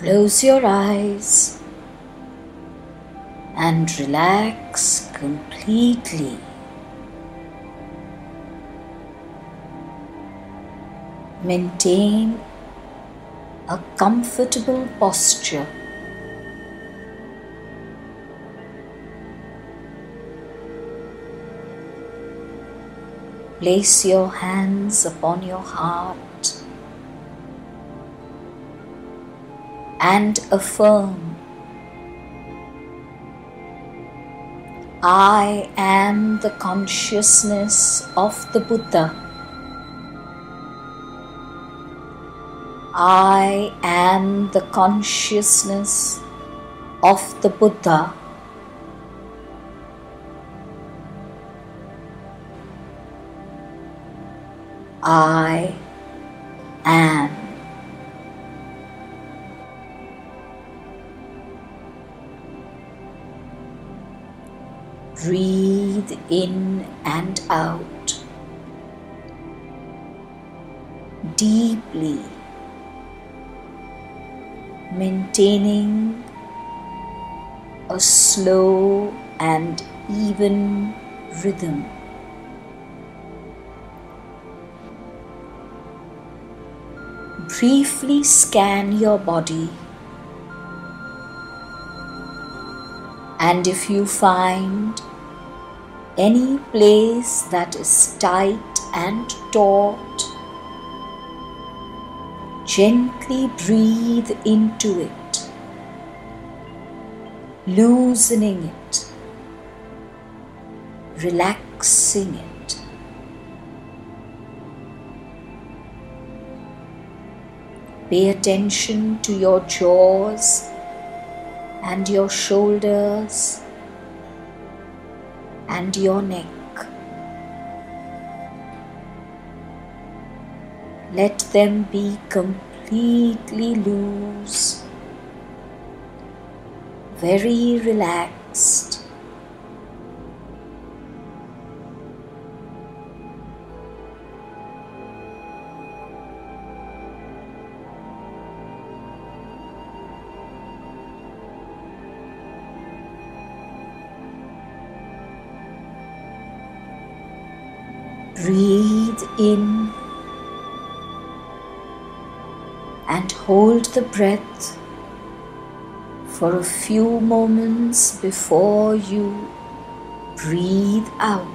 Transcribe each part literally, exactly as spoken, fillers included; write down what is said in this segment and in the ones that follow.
Close your eyes and relax completely. Maintain a comfortable posture. Place your hands upon your heart and affirm, I am the consciousness of the Buddha. I am the consciousness of the Buddha. I am. Breathe in and out deeply, maintaining a slow and even rhythm. Briefly scan your body, and if you find any place that is tight and taut, gently breathe into it, loosening it, relaxing it. Pay attention to your jaws and your shoulders and your neck. Let them be completely loose, very relaxed. Breathe in and hold the breath for a few moments before you breathe out.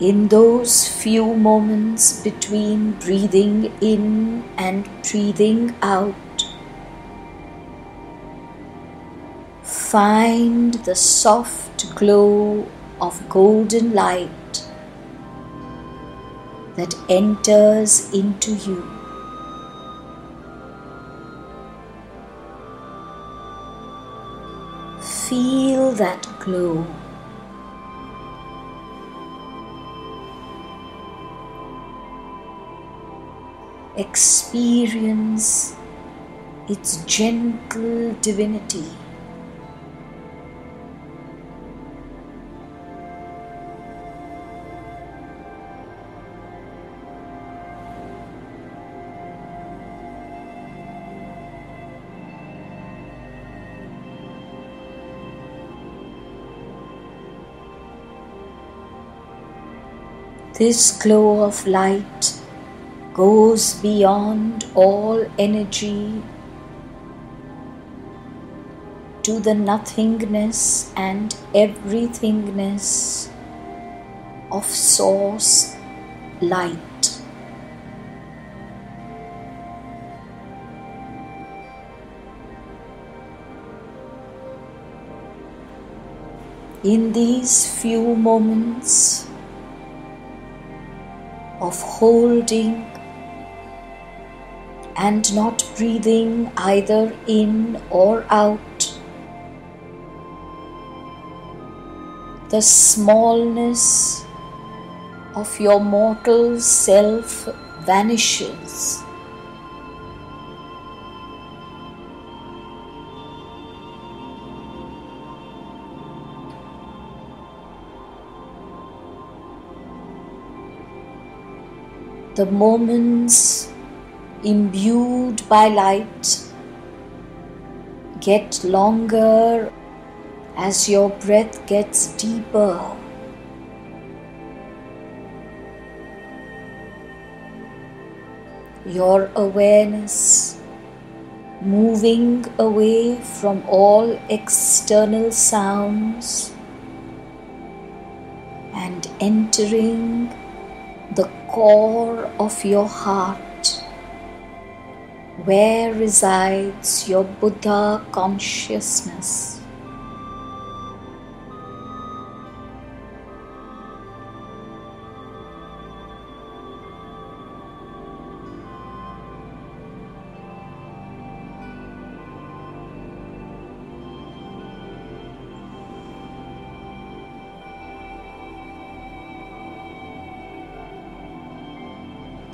In those few moments between breathing in and breathing out, find the soft glow of golden light that enters into you. Feel that glow. Experience its gentle divinity. This glow of light goes beyond all energy to the nothingness and everythingness of Source Light. In these few moments of holding and not breathing either in or out, the smallness of your mortal self vanishes. the moments imbued by light get longer as your breath gets deeper. Your awareness moving away from all external sounds and entering the core of your heart, where resides your Buddha consciousness.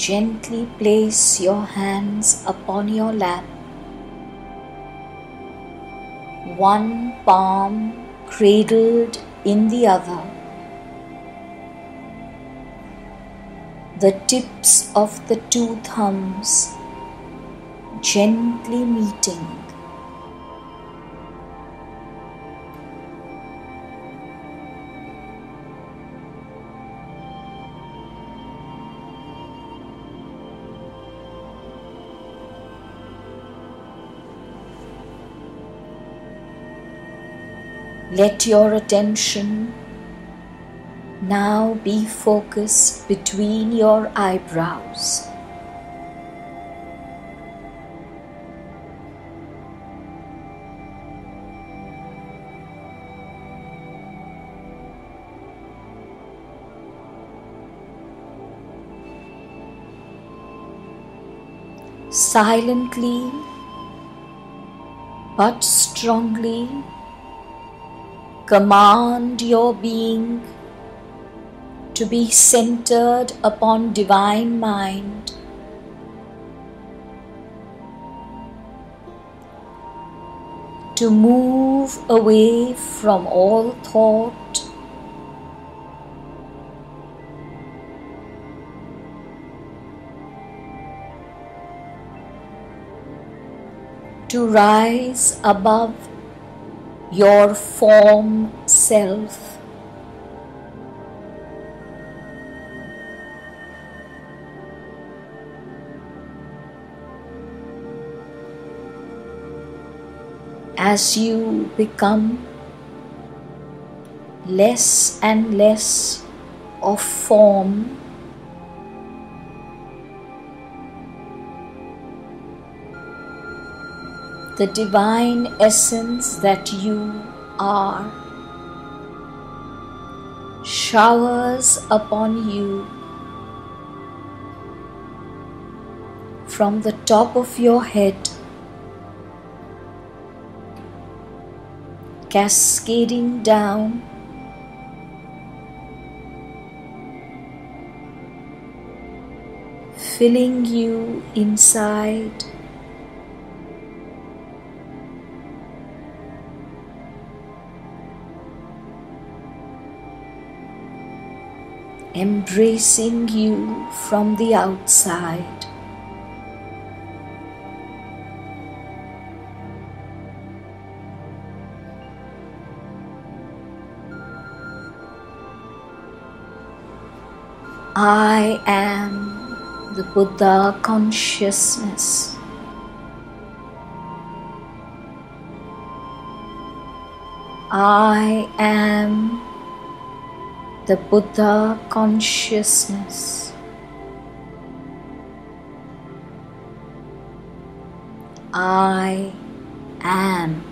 Gently place your hands upon your lap, one palm cradled in the other. The tips of the two thumbs gently meeting. Let your attention now be focused between your eyebrows. Silently but strongly command your being to be centered upon Divine Mind, to move away from all thought, to rise above your form self. As you become less and less of form, the divine essence that you are showers upon you from the top of your head, cascading down filling you inside, embracing you from the outside. I am the Buddha consciousness. I am the Buddha consciousness. I am.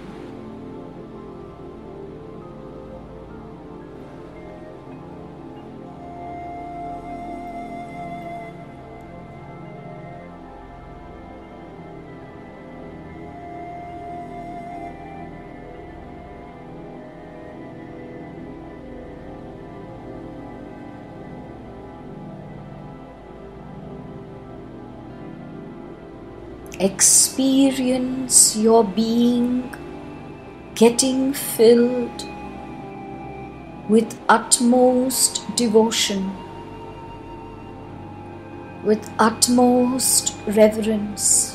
Experience your being getting filled with utmost devotion, with utmost reverence.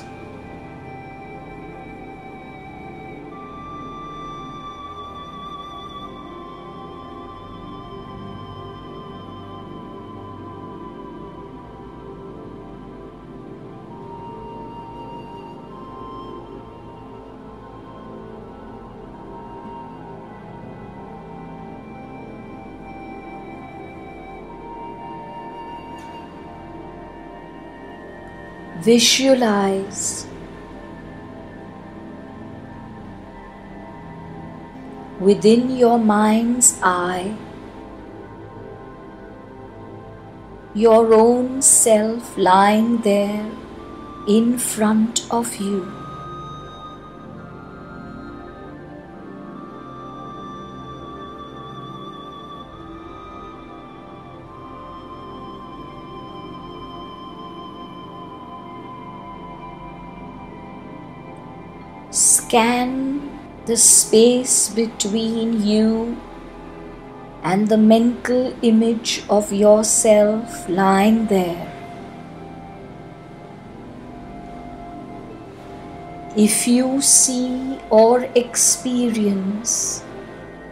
Visualize within your mind's eye your own self lying there in front of you. Scan the space between you and the mental image of yourself lying there. If you see or experience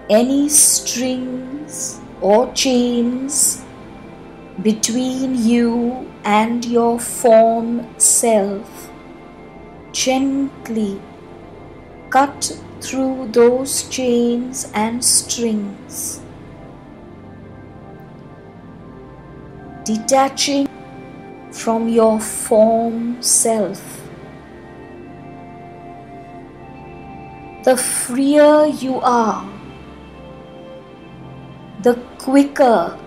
any strings or chains between you and your form self, gently cut through those chains and strings, detaching from your form self. The freer you are, the quicker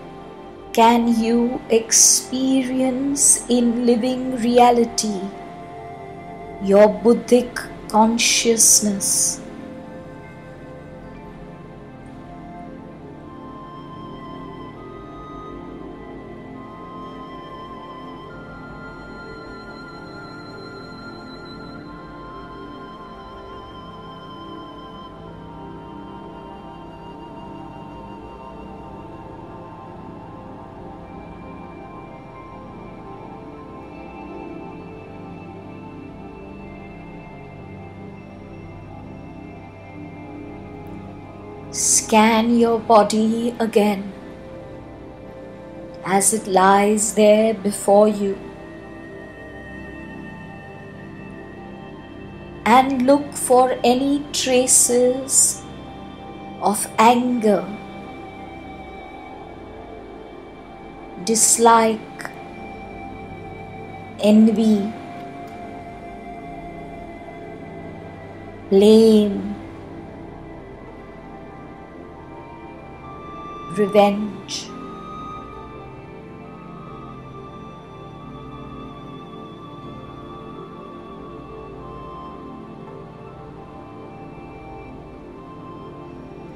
can you experience in living reality your Buddic Consciousness. Scan your body again as it lies there before you, and look for any traces of anger, dislike, envy, blame, revenge.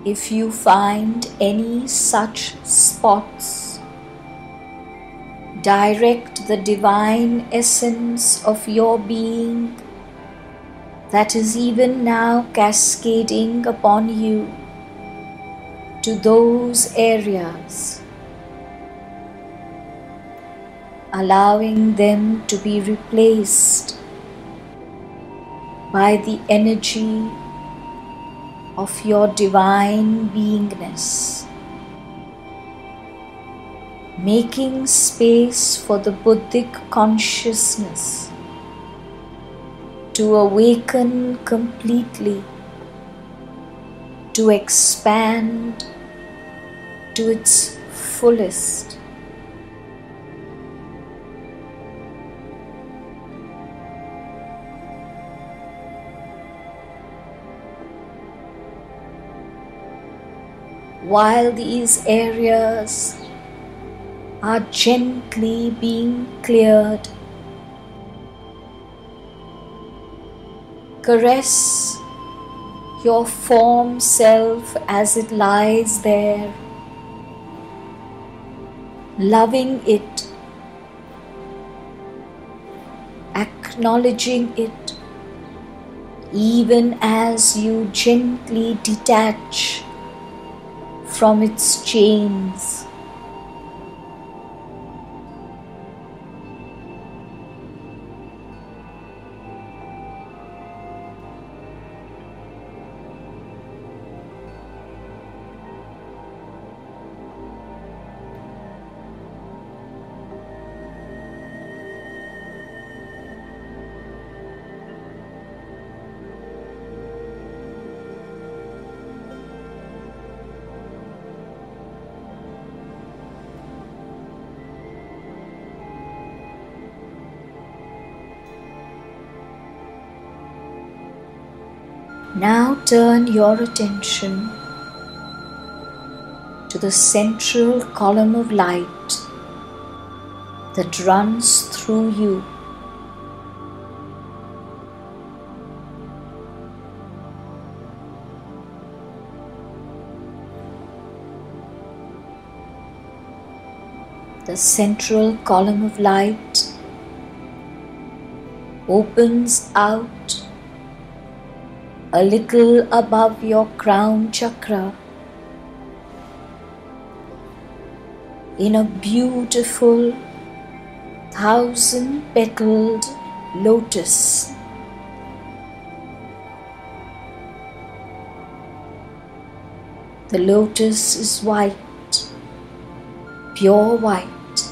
If you find any such spots, direct the divine essence of your being that is even now cascading upon you to those areas, allowing them to be replaced by the energy of your divine beingness, making space for the Buddic Consciousness to awaken completely, to expand to its fullest. While these areas are gently being cleared, caress your form self as it lies there, loving it, acknowledging it, even as you gently detach from its chains. Now turn your attention to the central column of light that runs through you. The central column of light opens out a little above your crown chakra in a beautiful thousand petaled lotus. The lotus is white, pure white,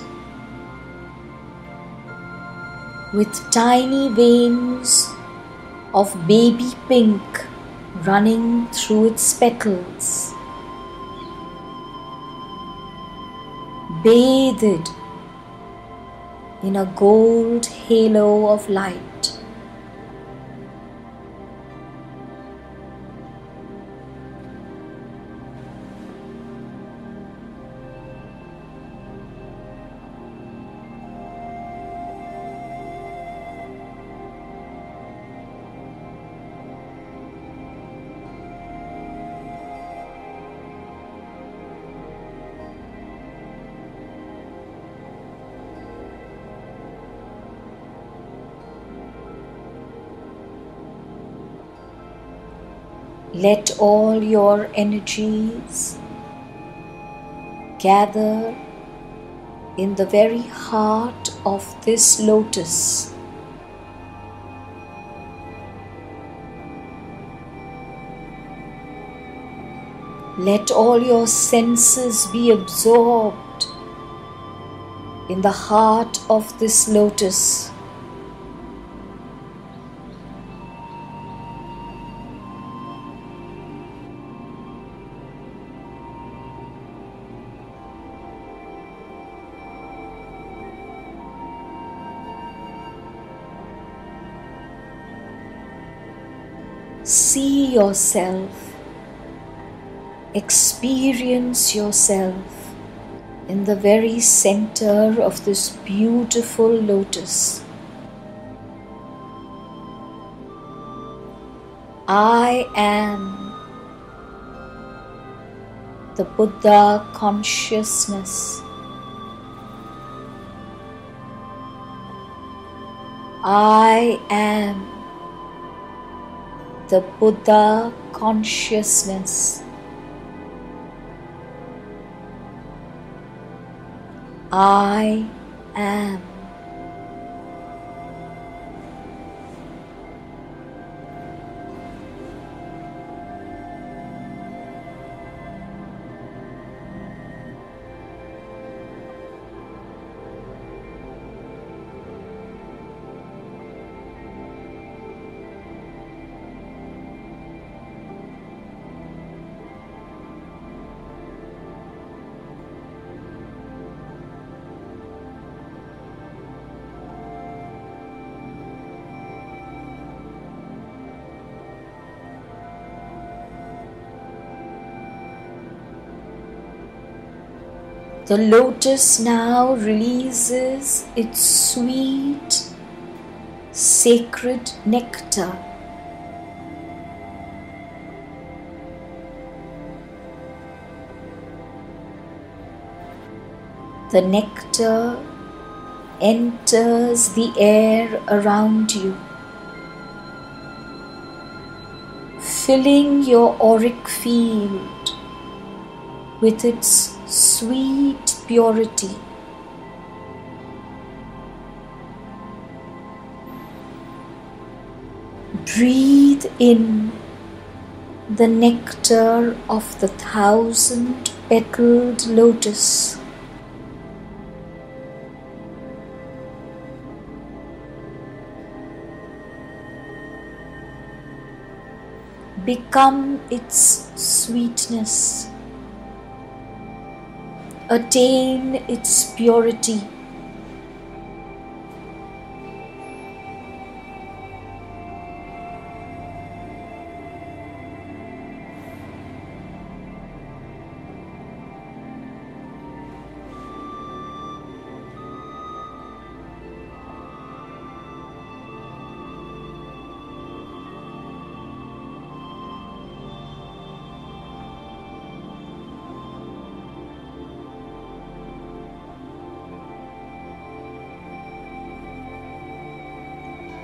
with tiny veins of baby pink running through its petals. Bathed in a gold halo of light. Let all your energies gather in the very heart of this lotus. Let all your senses be absorbed in the heart of this lotus. See yourself, experience yourself in the very center of this beautiful lotus. I am the Buddha consciousness. I am the Buddha consciousness. I am. The lotus now releases its sweet, sacred nectar. The nectar enters the air around you, filling your auric field with its sweet purity. Breathe in the nectar of the thousand petaled lotus. Become its sweetness. Attain its purity.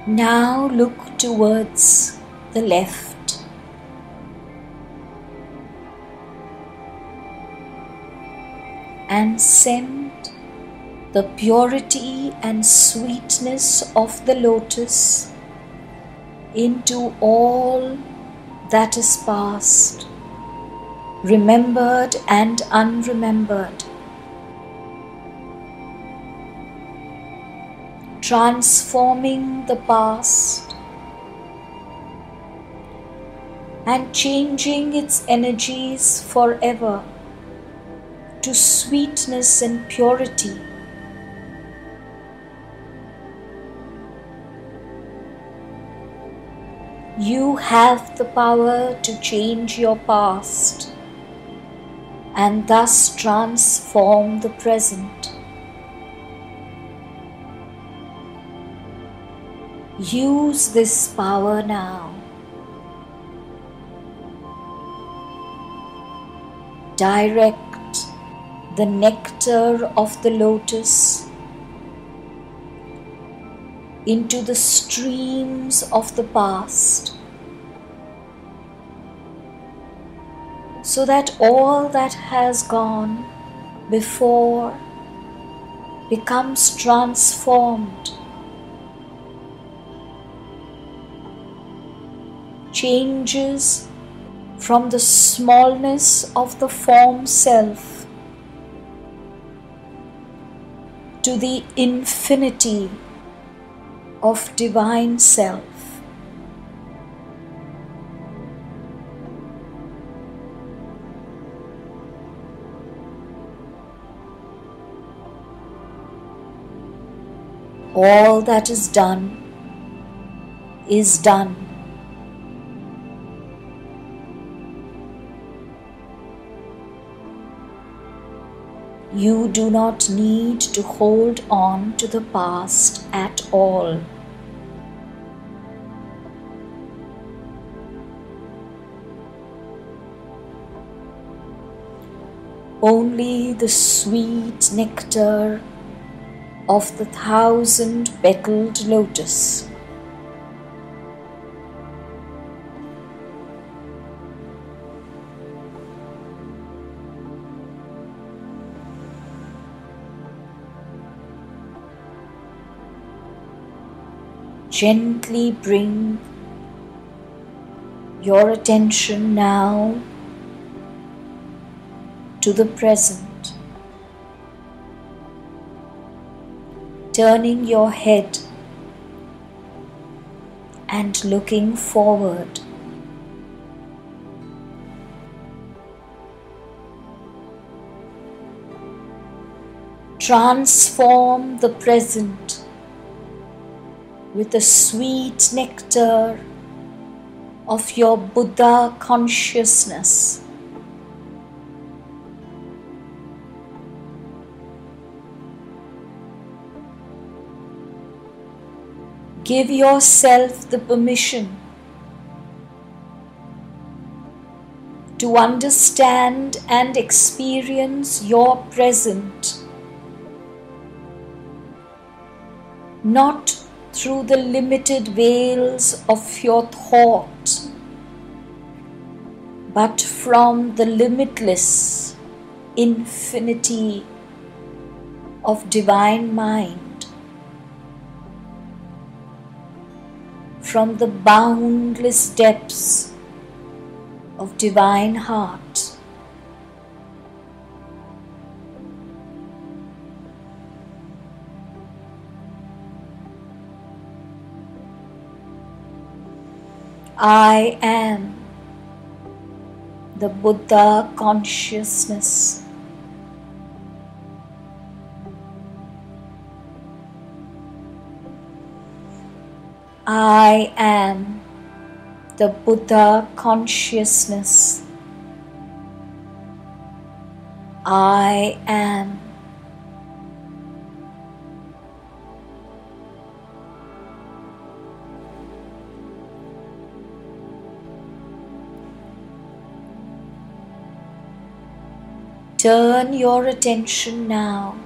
Now look towards the left. And send the purity and sweetness of the lotus into all that is past, remembered and unremembered. Transforming the past and changing its energies forever to sweetness and purity. You have the power to change your past and thus transform the present. Use this power now. Direct the nectar of the lotus into the streams of the past, so that all that has gone before becomes transformed. Changes from the smallness of the form self to the infinity of divine self. All that is done is done. You do not need to hold on to the past at all. Only the sweet nectar of the thousand petaled lotus . Gently bring your attention now to the present, turning your head and looking forward. Transform the present with the sweet nectar of your Buddha consciousness. Give yourself the permission to understand and experience your present, not through the limited veils of your thought, but from the limitless infinity of divine mind, from the boundless depths of divine heart. I am the Buddha consciousness. I am the Buddha consciousness. I am. Turn your attention now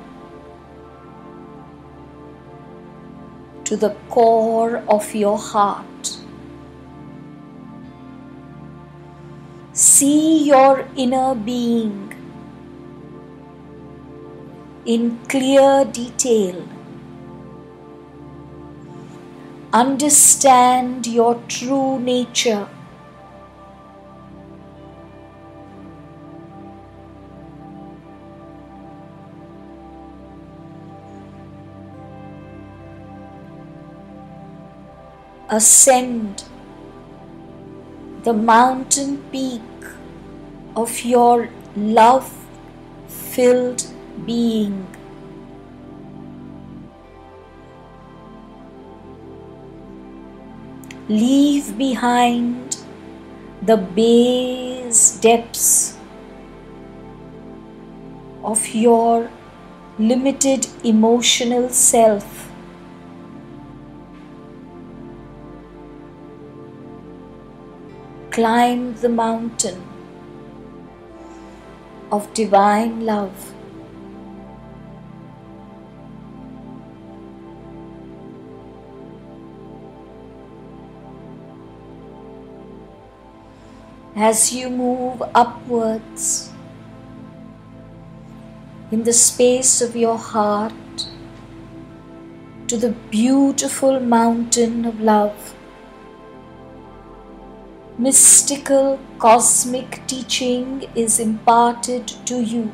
to the core of your heart. See your inner being in clear detail. Understand your true nature. Ascend the mountain peak of your love-filled being. Leave behind the base depths of your limited emotional self. Climb the mountain of divine love. As you move upwards in the space of your heart to the beautiful mountain of love, mystical cosmic teaching is imparted to you.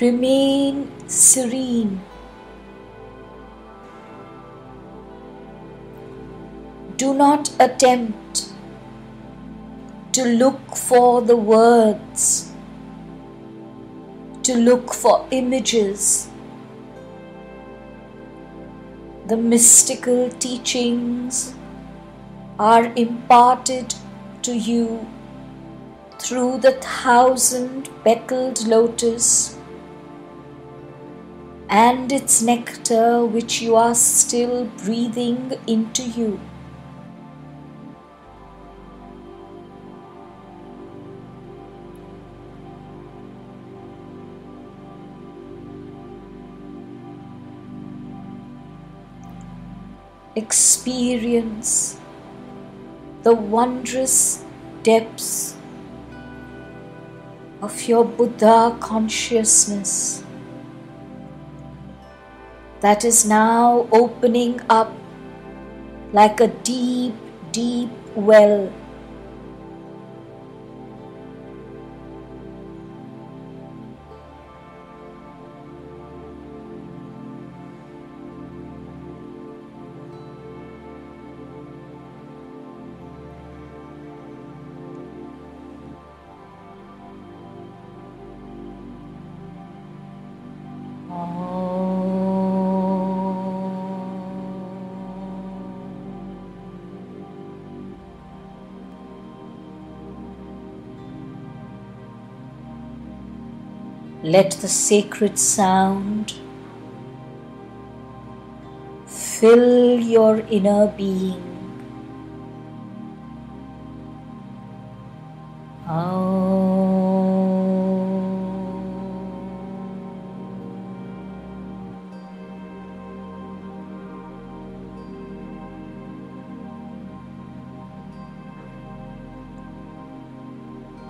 Remain serene. Do not attempt to look for the words, to look for images. The mystical teachings are imparted to you through the thousand petaled lotus and its nectar, which you are still breathing into you. Experience the wondrous depths of your Buddha consciousness that is now opening up like a deep, deep well. Let the sacred sound fill your inner being.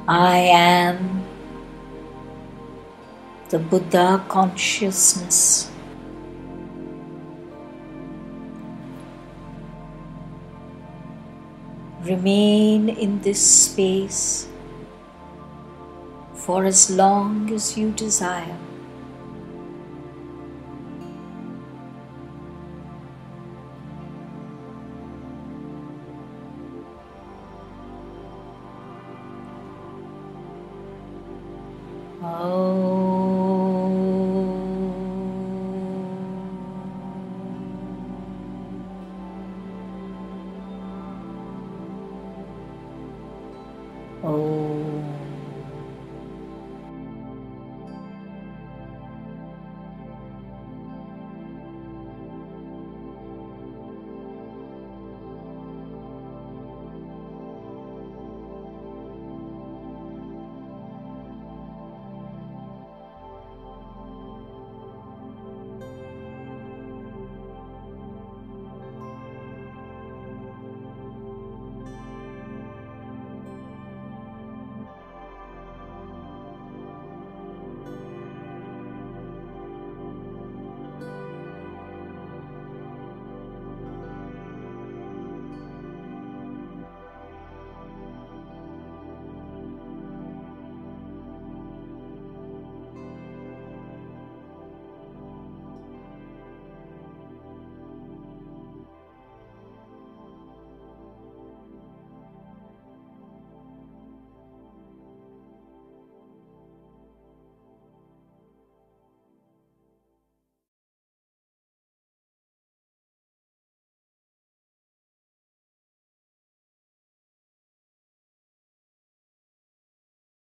I am the Buddha consciousness. Remain in this space for as long as you desire.